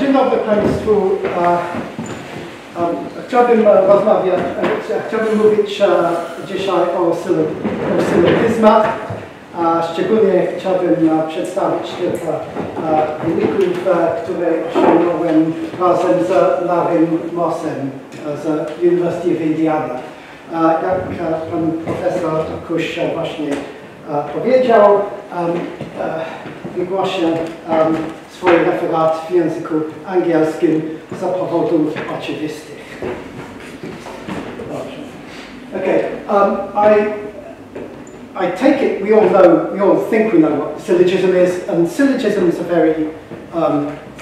Dzień dobry Państwu. Chciałbym rozmawiać, chciałbym mówić dzisiaj o sylotyzmach. Szczególnie chciałbym przedstawić kilka wyników, które osiągnąłem razem z Larrym Mossem z University of Indiana. Jak pan profesor Kusz właśnie powiedział, wygłosił swój referat w języku angielskim z powodów oczywistych. Okay, I take it we all think we know what syllogism is, and syllogisms are very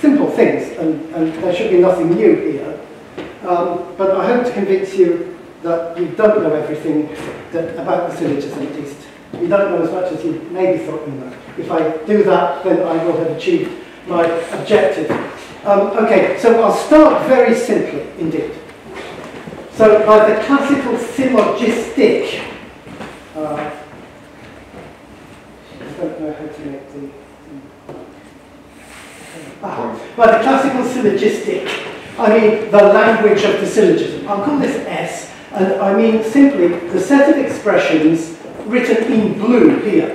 simple things, and there should be nothing new here. But I hope to convince you that you don't know everything about the syllogism, at least. You don't know as much as you maybe thought you know. If I do that, then I will have achieved my objective. Okay, so I'll start very simply indeed. So by the classical syllogistic, I don't know how to make the... Well, the classical syllogistic, I mean the language of the syllogism. I'll call this S, and I mean simply the set of expressions written in blue here.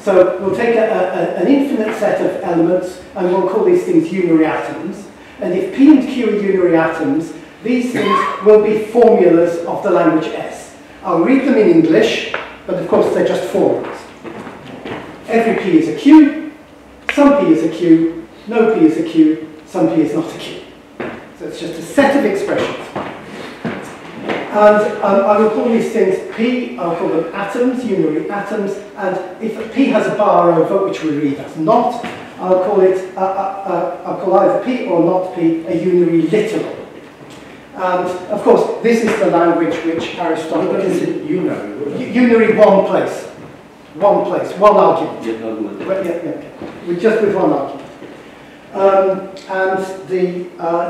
So we'll take an infinite set of elements, and we'll call these things unary atoms. And if P and Q are unary atoms, these things will be formulas of the language S. I'll read them in English, but of course they're just formulas. Every P is a Q, some P is a Q, no P is a Q, some P is not a Q. So it's just a set of expressions. And I will call these things P, I'll call them atoms, unary atoms, and if P has a bar over, which we read as not, I'll call it, I'll call either P or not P a unary literal. And of course, this is the language which Aristotle considered unary. Unary one place. One place, one argument. Just with one argument. And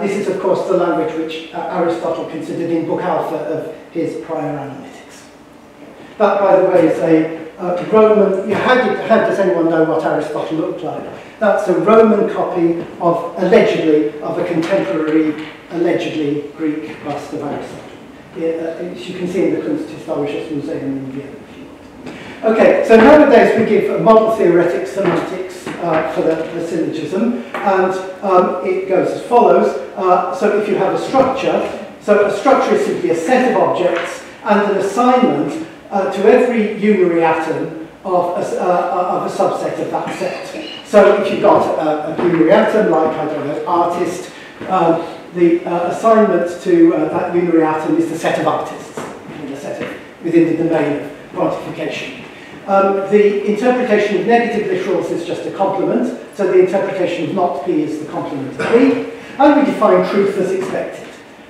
this is, of course, the language which Aristotle considered in Book Alpha of his prior analytics. That, by the way, is a Roman. How does anyone know what Aristotle looked like? That's a Roman copy of a contemporary, allegedly Greek bust of Aristotle. As you can see in the Kunsthistorisches Museum in Vienna. Okay, so nowadays we give model theoretic semantics for the syllogism, and it goes as follows. So if you have a structure, so a structure is simply a set of objects and an assignment to every unary atom of a subset of that set. So if you've got a unary atom, like, I don't know, artist, the assignment to that unary atom is the set of artists, within the domain of quantification. The interpretation of negative literals is just a complement, so the interpretation of not P is the complement of P, and we define truth as expected,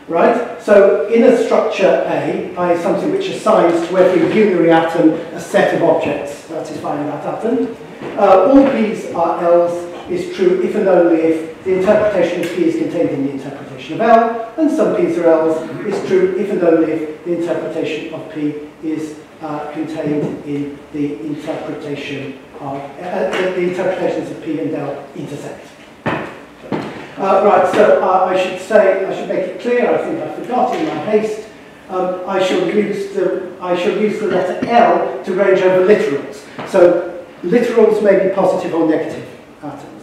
right? So in a structure A is something which assigns to every unary atom a set of objects satisfying that atom. All P's are L's is true if and only if the interpretation of P is contained in the interpretation of L, and some P's are L's is true if and only if the interpretation of P is contained in the interpretation of the interpretations of P and L intersect. Right, so I should make it clear. I think I forgot in my haste. I shall use the letter L to range over literals. So literals may be positive or negative atoms.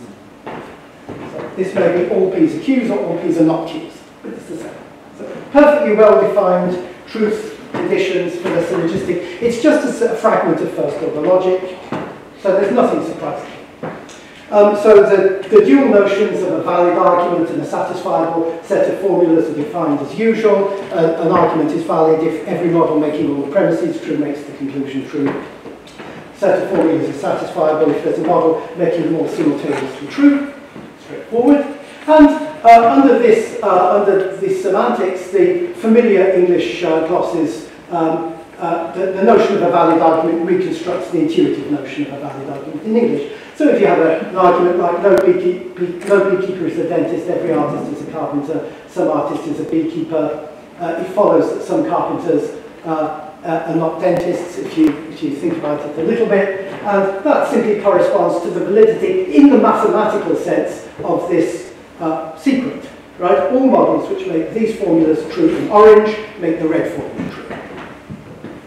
So this may be all P's are Q's or all P's are not Q's, but it's the same. So perfectly well-defined truth conditions for the syllogistic. It's just a fragment of first order logic, so there's nothing surprising. So the dual notions of a valid argument and a satisfiable set of formulas are defined as usual. An argument is valid if every model making all the premises true makes the conclusion true. Set of formulas is satisfiable if there's a model making them all simultaneously true. Straightforward. And under this semantics, the familiar English glosses, the notion of a valid argument reconstructs the intuitive notion of a valid argument in English. So if you have an argument like no beekeeper is a dentist, every artist is a carpenter, some artist is a beekeeper, it follows that some carpenters are not dentists, if you think about it a little bit. And that simply corresponds to the validity in the mathematical sense of this secret, right? All models which make these formulas true in orange make the red formula true.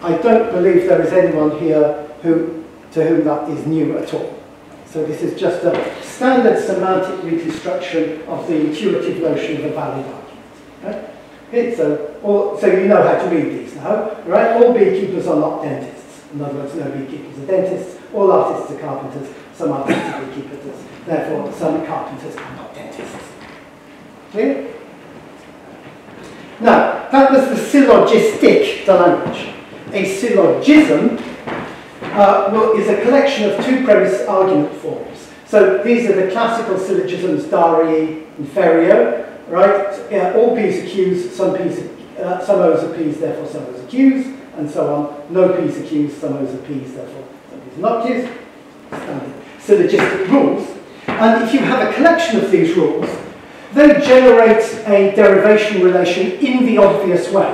I don't believe there is anyone here to whom that is new at all. So this is just a standard semantic reconstruction of the intuitive notion of a valid argument. Right? So you know how to read these now, right? All beekeepers are not dentists. In other words, no beekeepers are dentists. All artists are carpenters. Some artists are beekeepers. Therefore, some carpenters are not dentists. Clear? Now, that was the syllogistic language. A syllogism is a collection of two premise argument forms. So these are the classical syllogisms, darii, inferio, right? All P's are Q's, some O's are P's, therefore some O's are Q's, and so on. No P's are Q's, some O's are P's, therefore some P's are not Q's. Standard syllogistic rules. And if you have a collection of these rules, they generate a derivation relation in the obvious way.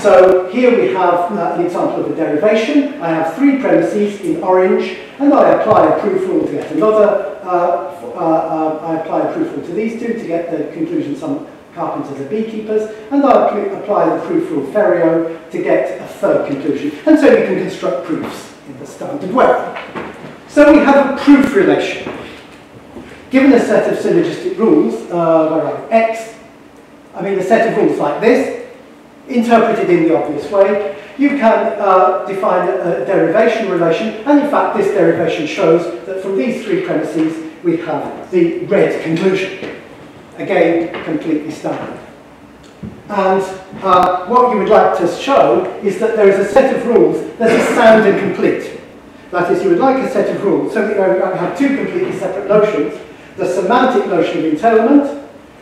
So here we have an example of a derivation. I have three premises in orange, and I apply a proof rule to get another. I apply a proof rule to these two to get the conclusion some carpenters are beekeepers, and I apply the proof rule ferio to get a third conclusion. And so you can construct proofs in the standard way. So we have a proof relation. Given a set of syllogistic rules, a set of rules like this, interpreted in the obvious way, you can define a derivation relation, and in fact this derivation shows that from these three premises we have the red conclusion. Again, completely standard. And what you would like to show is that there is a set of rules that is sound and complete. That is, you would like a set of rules so that you have two completely separate notions, the semantic notion of entailment,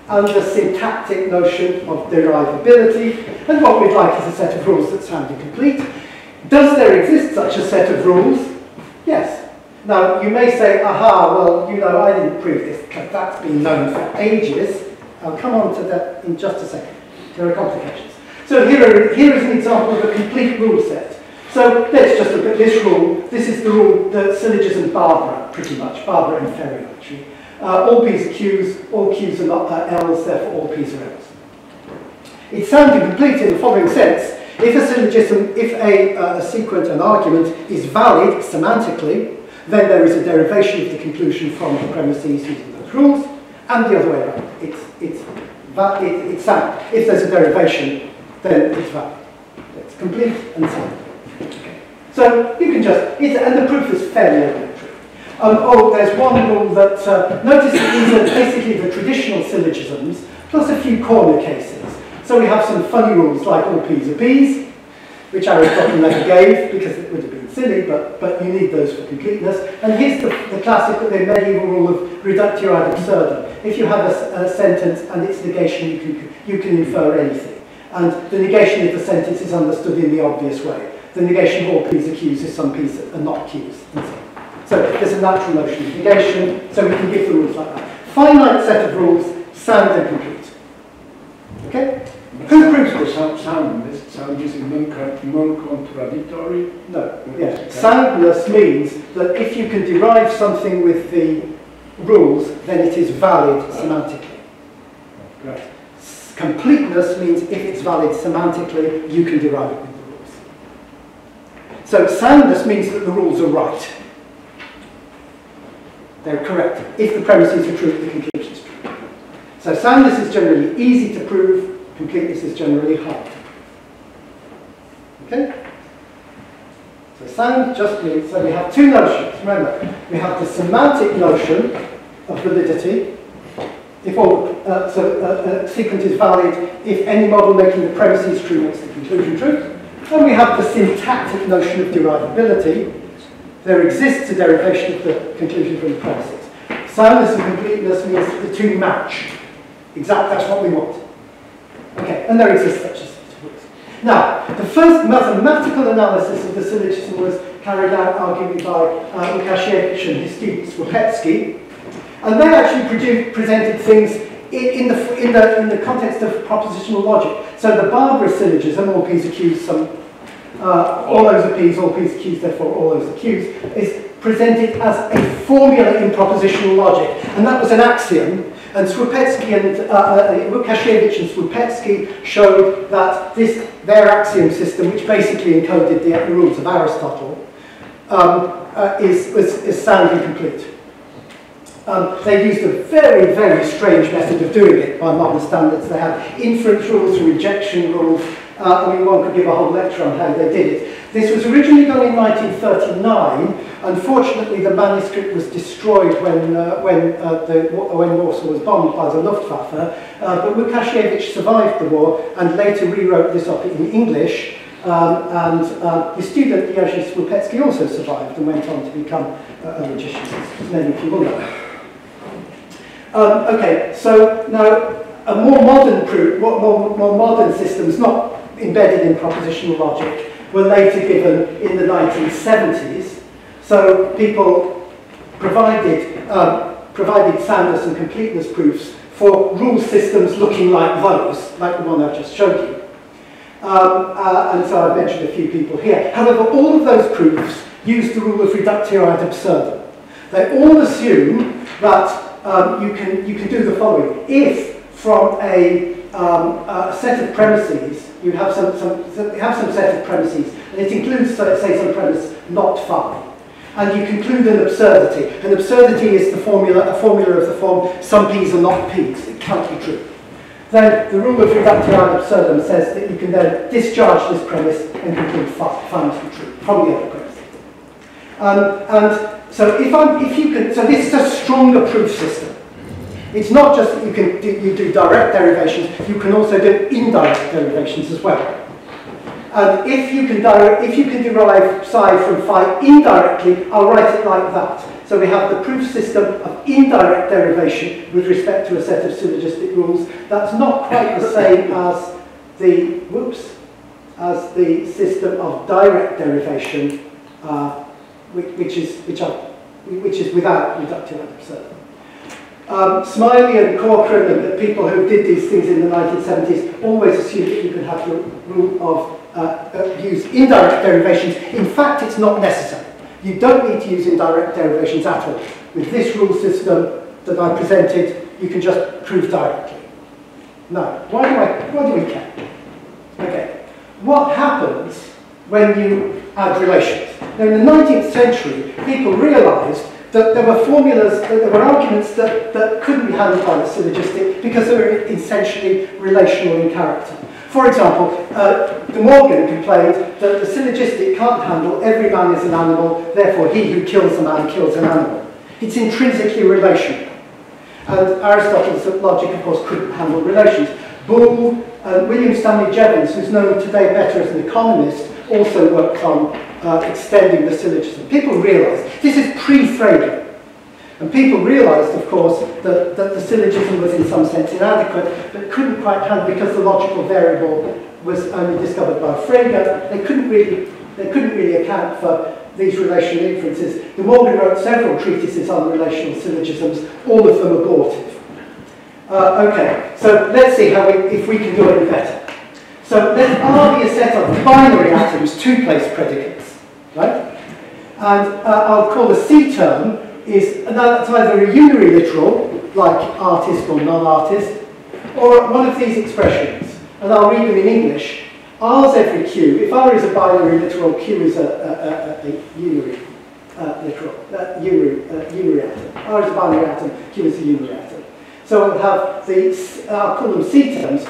and the syntactic notion of derivability, and what we'd like is a set of rules that sound incomplete. Does there exist such a set of rules? Yes. Now, you may say, aha, well, you know, I didn't prove this, because that's been known for ages. I'll come on to that in just a second. There are complications. So here is an example of a complete rule set. So let's just look at this rule. This is the rule, the syllogism Barbara, pretty much, Barbara and Ferry, actually. All P's are Q's, all Q's are not L's, therefore all P's are L's. It sounds incomplete in the following sense. If a syllogism, if a sequence, an argument, is valid semantically, then there is a derivation of the conclusion from the premises using those rules, and the other way around. It's sound. If there's a derivation, then it's valid. It's complete and sound. Okay. So you can just, and the proof is fairly evident. There's one rule that, notice that these are basically the traditional syllogisms, plus a few corner cases. So we have some funny rules like all P's are P's, which Aristotle never gave, because it would have been silly, but you need those for completeness. And here's the classical, the medieval rule of reductio ad absurdum. If you have a sentence and its negation, you can infer anything. And the negation of the sentence is understood in the obvious way. The negation of all P's are Q's is some P's are not Q's, and so on. So there's a natural notion of negation, so we can give the rules like that. Finite set of rules, sound and complete. Okay? Who proves this? Sound is non-contradictory? No. Yeah. Soundness means that if you can derive something with the rules, then it is valid semantically. Right. Completeness means if it's valid semantically, you can derive it with the rules. So soundness means that the rules are right. They're correct. If the premises are true, the conclusion is true. So soundness is generally easy to prove, completeness is generally hard to prove. Okay? So sound just means, so we have two notions. Remember, we have the semantic notion of validity. If all, so a sequence is valid if any model making the premises true makes the conclusion true. And we have the syntactic notion of derivability. There exists a derivation of the conclusion from the premises. Soundness and completeness means the two match. Exactly, that's what we want. Okay, and there exists such a set of rules. Now, the first mathematical analysis of the syllogism was carried out arguably by Łukasiewicz and his student Słupecki, and they actually presented things in the context of propositional logic. So the Barbara syllogism, all P's are Q's, all those are P's, all P's are Q's, therefore all those are Q's, is presented as a formula in propositional logic. And that was an axiom And Słupecki and Łukasiewicz and Słupecki showed that this, their axiom system, which basically encoded the rules of Aristotle, is soundly complete. They used a very, very strange method of doing it by modern standards. They had inference rules, rejection rules. I mean, one could give a whole lecture on how they did it. This was originally done in 1939. Unfortunately, the manuscript was destroyed when Warsaw was bombed by the Luftwaffe. But Łukasiewicz survived the war and later rewrote this up in English. And his student, Słupecki, also survived and went on to become a logician, as many people know. Okay, so now a more modern proof, more modern systems, not embedded in propositional logic, were later given in the 1970s. So people provided soundness and completeness proofs for rule systems looking like those, like the one I just showed you. And so I've mentioned a few people here. However, all of those proofs use the rule of reductio ad absurdum. They all assume that you can do the following. If from a set of premises you have some set of premises, and it includes, so let's say, some premise not phi, and you conclude an absurdity. An absurdity is a formula of the form some p's are not p's. It can't be true. Then the rule of reductio ad absurdum says that you can then discharge this premise and conclude phi must be true from the other premise. And so so this is a stronger proof system. It's not just that you do direct derivations, you can also do indirect derivations as well. And if you can derive psi from phi indirectly, I'll write it like that. So we have the proof system of indirect derivation with respect to a set of syllogistic rules. That's not quite the same as the system of direct derivation, which is without reductio ad absurdum. Smiley and Corcoran and the people who did these things in the 1970s always assumed that you could have the rule of use indirect derivations. In fact, it's not necessary. You don't need to use indirect derivations at all. With this rule system that I presented, you can just prove directly. Now, why do we care? Okay, what happens when you add relations? Now, in the 19th century, people realized that there were formulas, that there were arguments that couldn't be handled by the syllogistic because they were essentially relational in character. For example, De Morgan complained that the syllogistic can't handle every man is an animal, therefore he who kills a man kills an animal. It's intrinsically relational. And Aristotle's logic, of course, couldn't handle relations. Boole and William Stanley Jevons, who's known today better as an economist, also worked on extending the syllogism. People realised, this is pre-Frege, and people realised, of course, that the syllogism was in some sense inadequate, but couldn't quite handle, because the logical variable was only discovered by Frege, they couldn't really account for these relational inferences. De Morgan wrote several treatises on relational syllogisms, all of them abortive. Okay, so let's see if we can do any better. So there's hardly a set of binary atoms, two-place predicates, right? And I'll call the C term is, now that's either a uniliteral, like artist or non-artist, or one of these expressions, and I'll read them in English. R's every Q. If R is a binary literal, Q is a uniliteral atom. R is a binary atom, Q is a uniliteral atom. So we'll have these, I'll call them C terms.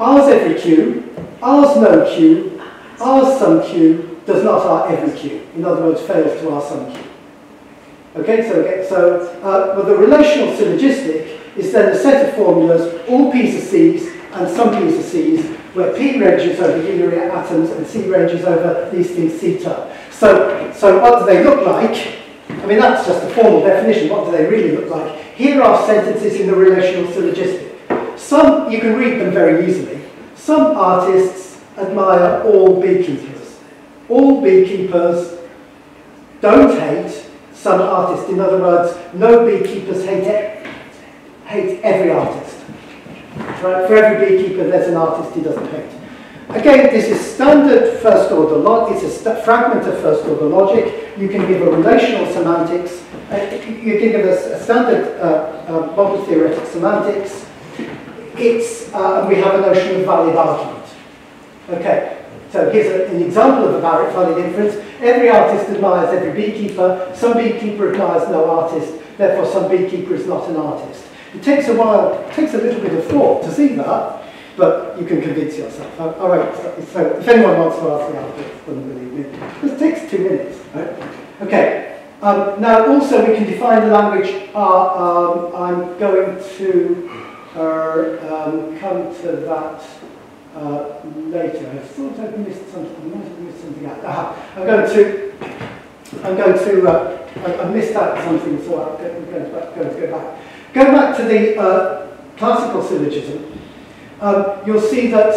R's every Q, R's no Q, R's some Q, does not R every Q. In other words, fails to R some Q. Okay, so the relational syllogistic is then a set of formulas, all P's are C's and some P's are C's, where P ranges over uniliteral atoms and C ranges over these things theta. So what do they look like? I mean, that's just a formal definition. What do they really look like? Here are sentences in the relational syllogistic. Some, you can read them very easily. Some artists admire all beekeepers. All beekeepers don't hate some artists. In other words, no beekeepers hate every artist. Right? For every beekeeper, there's an artist he doesn't hate. Again, this is standard first order logic, it's a fragment of first order logic. You can give a relational semantics, you can give a standard model theoretic semantics. It's, we have a notion of valid argument. Okay, so here's an example of a valid inference. Every artist admires every beekeeper, some beekeeper admires no artist, therefore some beekeeper is not an artist. It takes a while, it takes a little bit of thought to see that, but you can convince yourself. All right, so if anyone wants to ask me, I'll believe me. This takes 2 minutes, right? Okay, now also we can define the language. I'm going to come to that later. I thought I'd missed something. I might have missed something out. Aha, I missed out something, so I'm going to go back. Go back to the classical syllogism. You'll see that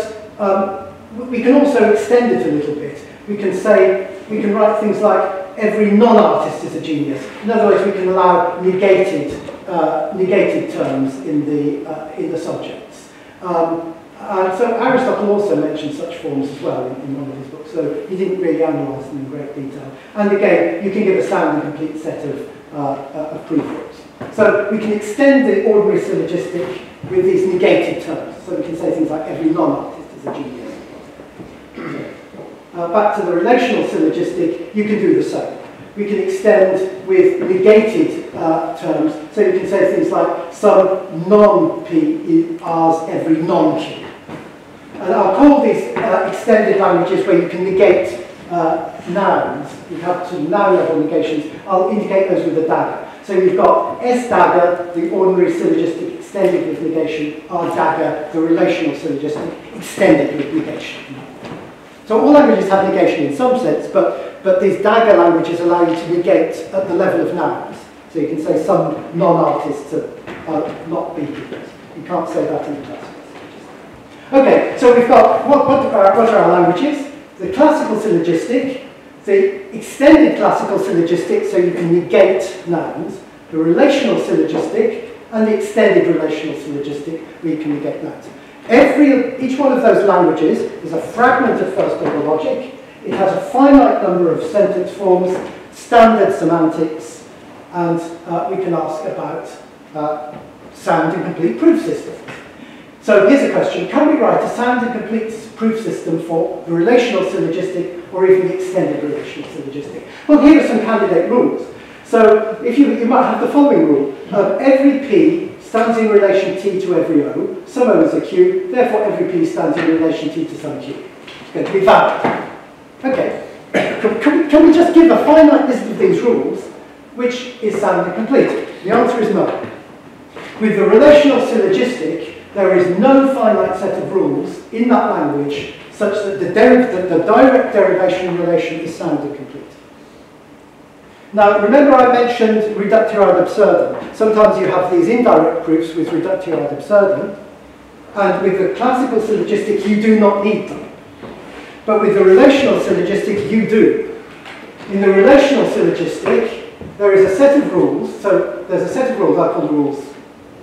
we can also extend it a little bit. We can say, we can write things like, every non-artist is a genius. In other words, we can allow negated terms in the subjects. And so Aristotle also mentioned such forms as well in one of his books, so he didn't really analyse them in great detail. And again, you can give a sound and complete set of proofs. So we can extend the ordinary syllogistic with these negated terms. So we can say things like every non-artist is a genius. Back to the relational syllogistic, you can do the same. We can extend with negated terms. So you can say things like some non-P is every non-Q. And I'll call these extended languages where you can negate nouns. You have to noun level negations. I'll indicate those with a dagger. So you've got S dagger, the ordinary syllogistic extended with negation, R dagger, the relational syllogistic extended with negation. So all languages have negation in some sense, but these dagger languages allow you to negate at the level of nouns. So you can say some non-artists are not beekeepers. You can't say that in the classical syllogistic. Okay, so we've got what are our languages? The classical syllogistic, the extended classical syllogistic, so you can negate nouns, the relational syllogistic, and the extended relational syllogistic, where you can negate nouns. Each one of those languages is a fragment of first order logic. It has a finite number of sentence forms, standard semantics, and we can ask about sound and complete proof systems. So here's a question, can we write a sound and complete proof system for the relational syllogistic or even the extended relational syllogistic? Well, here are some candidate rules. So if you might have the following rule. Every P stands in relation T to every O. Some O is a Q, therefore every P stands in relation T to some Q. It's going to be valid. Okay, can we just give a finite list of these rules, which is sound and complete? The answer is no. With the relational syllogistic, there is no finite set of rules in that language such that the direct derivation relation is sound and complete. Now, remember I mentioned reductio ad absurdum. Sometimes you have these indirect proofs with reductio ad absurdum, and with the classical syllogistic, you do not need them. But with the relational syllogistic, you do. In the relational syllogistic, there is a set of rules. So there's a set of rules, I call the rules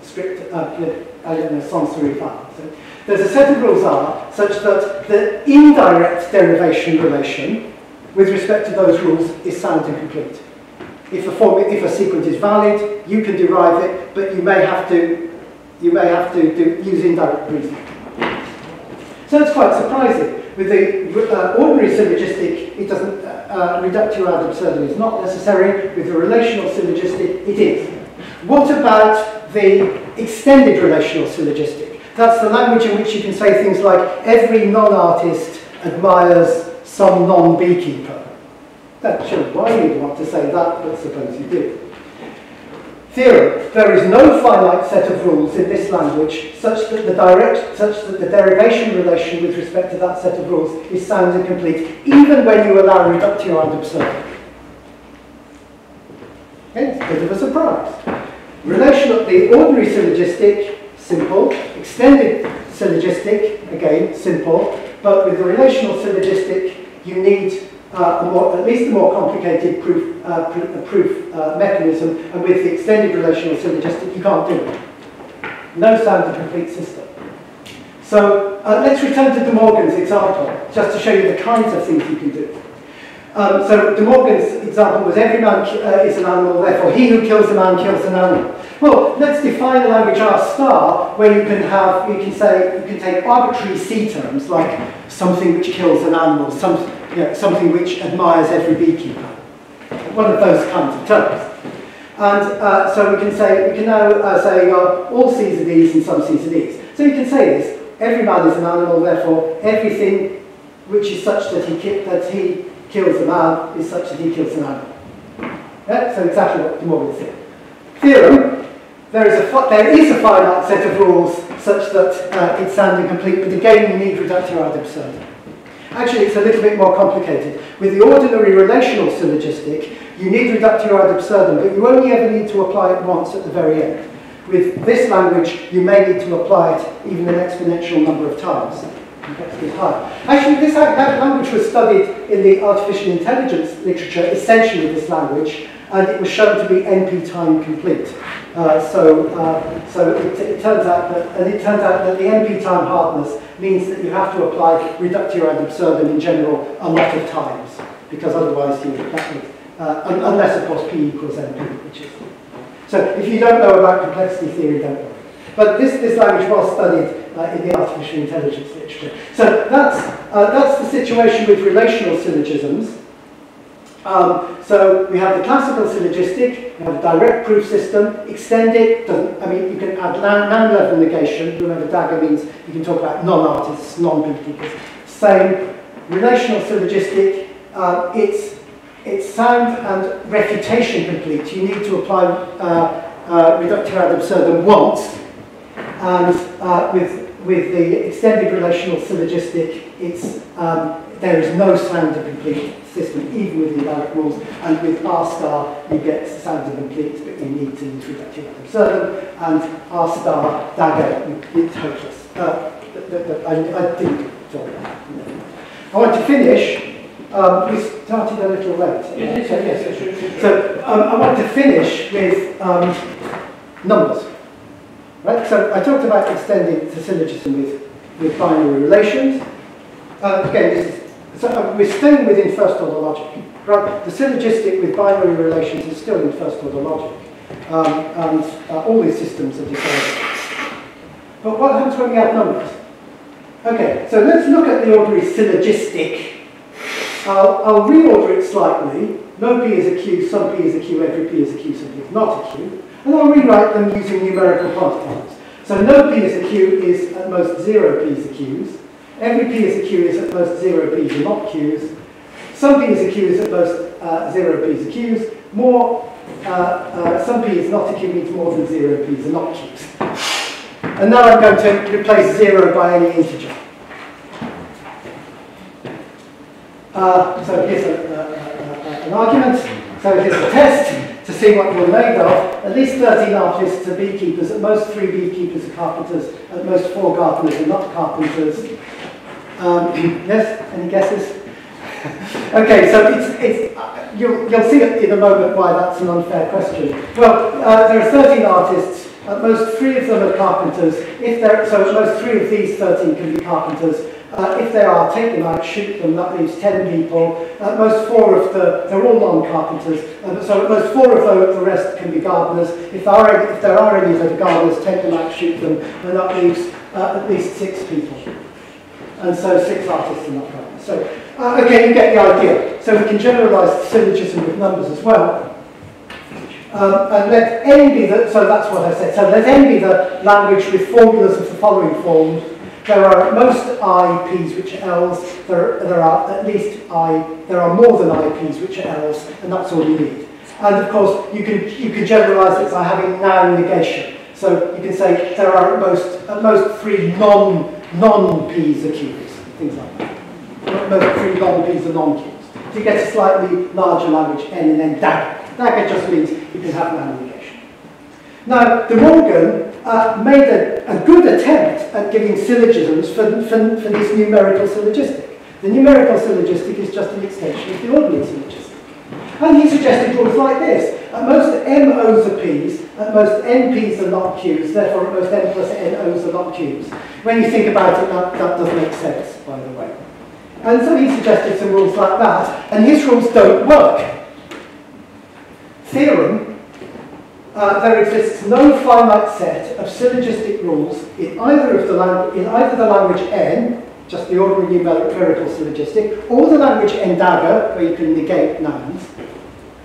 strict, sans serif. There's a set of rules R such that the indirect derivation relation with respect to those rules is sound and complete. If a sequence is valid, you can derive it, but you may have to use indirect reasoning. So it's quite surprising. With the ordinary syllogistic, it doesn't reductio ad absurdum is not necessary. With the relational syllogistic, it is. What about the extended relational syllogistic? That's the language in which you can say things like every non-artist admires some non-beekeeper. That shows why you'd want to say that, but suppose you do. Theorem. There is no finite set of rules in this language such that the derivation relation with respect to that set of rules is sound and complete, even when you allow reductio ad absurdum. It's a bit of a surprise. The ordinary syllogistic, simple. Extended syllogistic, again, simple. But with the relational syllogistic, you need at least a more complicated proof mechanism, and with the extended relational syllogistic, you can't do it. No sound and complete system. So let's return to De Morgan's example, just to show you the kinds of things you can do. So De Morgan's example was every man is an animal, therefore he who kills a man kills an animal. Well, let's define a language R star where you can take arbitrary C terms like something which kills an animal, something which admires every beekeeper. One of those kinds of terms. And so we can now say all C's are these and some C's are these. So you can say this: every man is an animal, therefore everything which is such that he kills a man is such that he kills an animal. Yeah? So exactly what De Morgan said. Theorem: there is a finite set of rules such that it sounds incomplete, but again you need reductio ad absurdum. Actually, it's a little bit more complicated. With the ordinary relational syllogistic, you need reductio ad absurdum, but you only ever need to apply it once at the very end. With this language, you may need to apply it even an exponential number of times. Actually, that language was studied in the artificial intelligence literature, essentially this language, and it was shown to be NP time complete. So it turns out that the NP time hardness means that you have to apply reductio ad absurdum in general a lot of times, because otherwise you unless of course P equals NP, which is. So if you don't know about complexity theory, don't worry. But this language was studied in the artificial intelligence literature. So that's the situation with relational syllogisms. So we have the classical syllogistic, we have a direct proof system, extend it, you can add land-level negation. Remember, dagger means you can talk about non-artists, non-beekeepers. Same relational syllogistic, it's sound and refutation complete. You need to apply reductio ad absurdum once, and with the extended relational syllogistic, there is no sound and complete system, even with the direct rules, and with R star you get sound and complete, but you need to use reductio ad absurdum, and R star dagger, it's hopeless. I didn't talk about that. No. I want to finish. We started a little late. Yes. So I want to finish with numbers. Right? So I talked about extending the syllogism with binary relations. We're staying within first order logic. Right? The syllogistic with binary relations is still in first order logic. All these systems are decided. But what happens when we add numbers? Okay, so let's look at the ordinary syllogistic. I'll reorder it slightly. No P is a Q, some P is a Q, every P is a Q, some P is not a Q. And I'll rewrite them using numerical quantifiers. So no P is a Q is at most 0 P's are Q's. Every P is a Q is at most 0 P's are not Q's. Some P is a Q is at most 0 P's are Q's. Some P is not a Q means more than 0 P's are not Q's. And now I'm going to replace 0 by any integer. So here's an argument. So here's a test to see what you're made of. At least 13 artists are beekeepers. At most 3 beekeepers are carpenters. At most 4 gardeners are not carpenters. Yes? Any guesses? Okay. So you'll see in a moment why that's an unfair question. Well, there are 13 artists. At most 3 of them are carpenters. So at most 3 of these 13 can be carpenters. If they are, take them out, shoot them, that leaves 10 people. At most 4 of the, they're all non-carpenters, so at most 4 of the rest can be gardeners. If there are any other gardeners, take them out, shoot them, and that leaves at least 6 people. And so 6 artists are not gardeners. So, okay, you get the idea. So we can generalize syllogism with numbers as well. And let N be the, so that's what I said, so let N be the language with formulas of the following form. There are at most I P's which are L's, there are more than I P's which are L's, and that's all you need. And of course you can generalise it by having noun negation. So you can say there are at most 3 non-P's are Q's, things like that. At most 3 non-P's are non-Q's. So you get a slightly larger language, N and then dagger. Dagger just means you can have noun negation. Now De Morgan made a good attempt at giving syllogisms for this numerical syllogistic. The numerical syllogistic is just an extension of the ordinary syllogistic. And he suggested rules like this. At most M O's are P's, Most NPs are not Qs, therefore most N plus NOs are not Qs. When you think about it, that does make sense, by the way. And so he suggested some rules like that, and his rules don't work. Theorem, there exists no finite set of syllogistic rules in either of the language N, just the ordinary numerical syllogistic, or the language N-dagger, where you can negate nouns.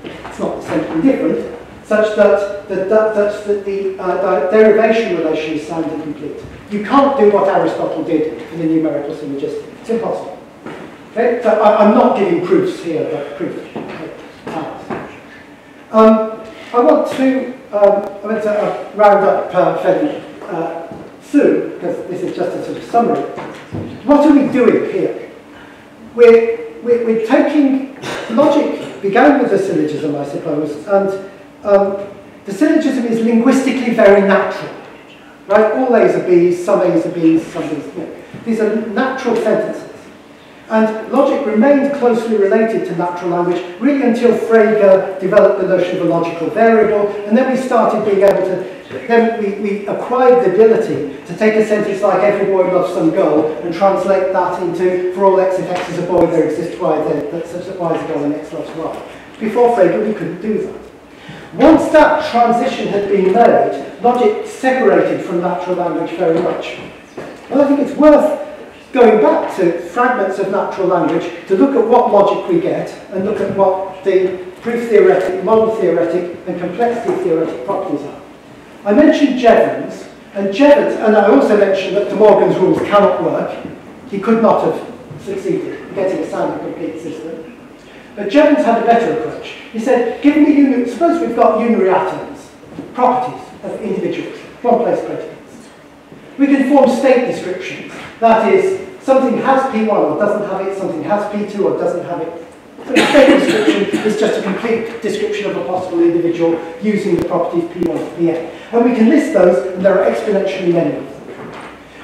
It's not something different, such that the derivation relations sound incomplete. You can't do what Aristotle did in the numerical syllogistic. It's impossible. Okay? So I'm not giving proofs here, but proof. I want to round up fairly soon, because this is just a sort of summary. What are we doing here? We're taking logic, began with the syllogism, I suppose, and the syllogism is linguistically very natural, right? All A's are B's, some A's are B's, some A's are B's. These are natural sentences. And logic remained closely related to natural language, really until Frege developed the notion of a logical variable, and then we started being able to, then we acquired the ability to take a sentence like every boy loves some girl and translate that into, for all x if x is a boy, there exists y, there, such that y is a girl and x loves y. Before Frege, we couldn't do that. Once that transition had been made, logic separated from natural language very much. Well, I think it's worth going back to fragments of natural language to look at what logic we get and look at what the proof theoretic, model theoretic, and complexity theoretic properties are. I mentioned Jevons, and I also mentioned that De Morgan's rules cannot work. He could not have succeeded in getting a sound and complete system. But Jevons had a better approach. He said, give me suppose we've got unary atoms, properties of individuals, one-place predicates. We can form state descriptions. That is, something has P1 or doesn't have it, something has P2 or doesn't have it. So a state description is just a complete description of a possible individual using the properties P1 and Pn. And we can list those, and there are exponentially many of them.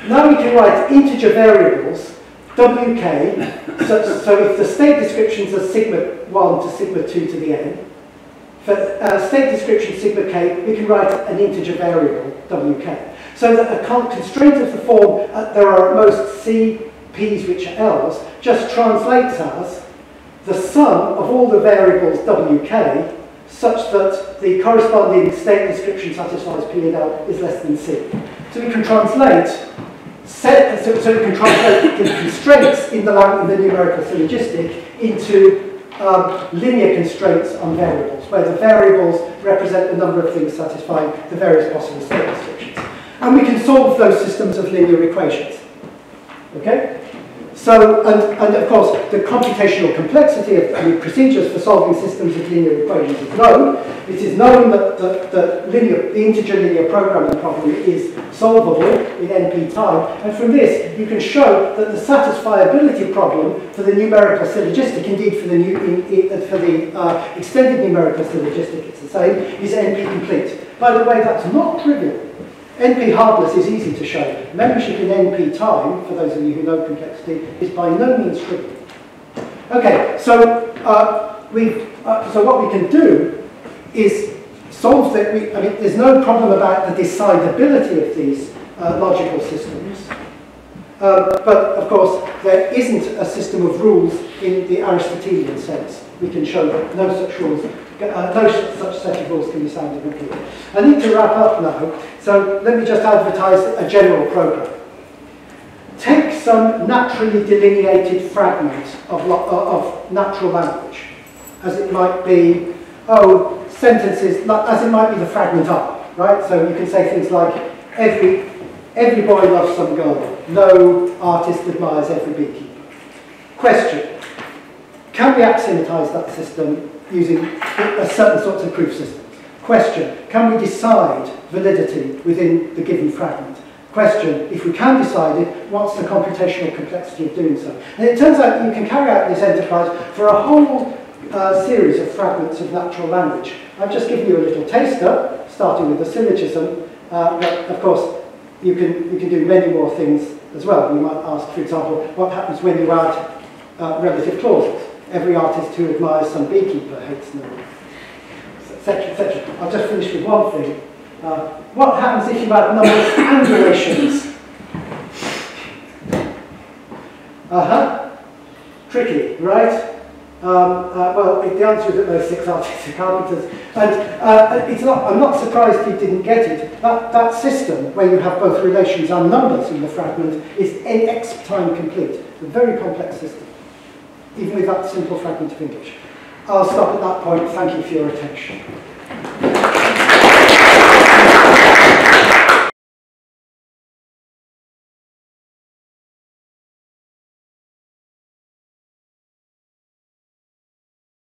Now we can write integer variables WK, so if the state descriptions are sigma 1 to sigma 2 to the n, for state description sigma k, we can write an integer variable WK. So that a constraint of the form, there are at most C, P's which are L's, just translates as the sum of all the variables WK, such that the corresponding state description satisfies P and L is less than C. So we can translate constraints in the numerical syllogistic into linear constraints on variables, where the variables represent the number of things satisfying the various possible state descriptions. And we can solve those systems of linear equations. Okay? So, and of course, the computational complexity of the procedures for solving systems of linear equations is known. It is known that the integer linear programming problem is solvable in NP time. And from this, you can show that the satisfiability problem for the numerical syllogistic, indeed for the, extended numerical syllogistic, it's the same, is NP complete. By the way, that's not trivial. NP hardness is easy to show. Membership in NP time, for those of you who know complexity, is by no means trivial. Okay, so so what we can do is solve that. I mean, there's no problem about the decidability of these logical systems, but of course there isn't a system of rules in the Aristotelian sense. We can show that no such rules. No such set of rules can be sounded complete. I need to wrap up now, so let me just advertise a general program. Take some naturally delineated fragment of natural language, as it might be, sentences, as it might be the fragment R, right? So you can say things like, every boy loves some girl, no artist admires every beekeeper. Question, can we axiomatise that system using a certain sorts of proof systems? Question, can we decide validity within the given fragment? Question, if we can decide it, what's the computational complexity of doing so? And it turns out you can carry out this enterprise for a whole series of fragments of natural language. I've just given you a little taster, starting with the syllogism, but of course you can do many more things as well. You might ask, for example, what happens when you add relative clauses? Every artist who admires some beekeeper hates no one, etc., etc. I'll just finish with one thing. What happens if you add numbers and relations? Tricky, right? Well, the answer is that those six artists are carpenters. And it's not, I'm not surprised you didn't get it. That system, where you have both relations and numbers in the fragment, is n-x time complete. It's a very complex system, even with that simple fragment of English. I'll stop at that point. Thank you for your attention.